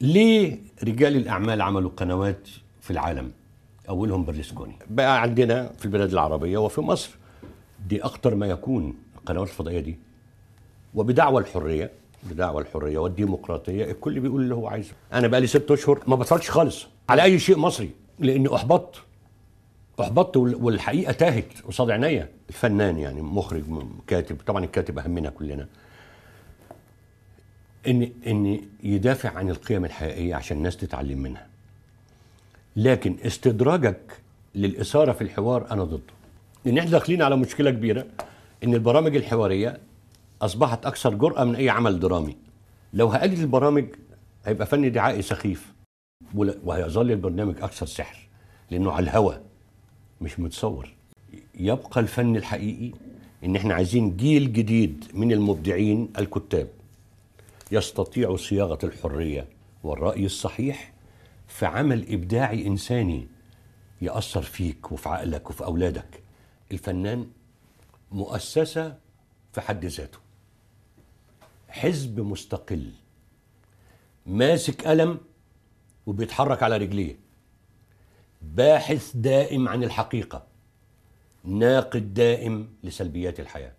ليه رجال الأعمال عملوا قنوات في العالم؟ أولهم برلسكوني. بقى عندنا في البلاد العربية وفي مصر دي أخطر ما يكون القنوات الفضائية دي، وبدعوى الحرية، بدعوى الحرية والديمقراطية، الكل بيقول اللي هو عايزه. أنا بقى لي 6 أشهر ما بتفرجش خالص على أي شيء مصري، لأني أحبطت والحقيقة تاهت قصاد عينيا. الفنان يعني مخرج كاتب، طبعا الكاتب أهم منا كلنا، إن يدافع عن القيم الحقيقية عشان الناس تتعلم منها. لكن استدراجك للإثارة في الحوار أنا ضده، لأن إحنا داخلين على مشكلة كبيرة، إن البرامج الحوارية أصبحت أكثر جرأة من أي عمل درامي. لو هقلل البرامج هيبقى فن دعائي سخيف، وهيظل البرنامج أكثر سحر، لأنه على الهوى مش متصور. يبقى الفن الحقيقي إن إحنا عايزين جيل جديد من المبدعين الكتاب يستطيع صياغة الحرية والرأي الصحيح في عمل إبداعي إنساني يأثر فيك وفي عقلك وفي أولادك. الفنان مؤسسة في حد ذاته، حزب مستقل ماسك قلم وبيتحرك على رجليه، باحث دائم عن الحقيقة، ناقد دائم لسلبيات الحياة.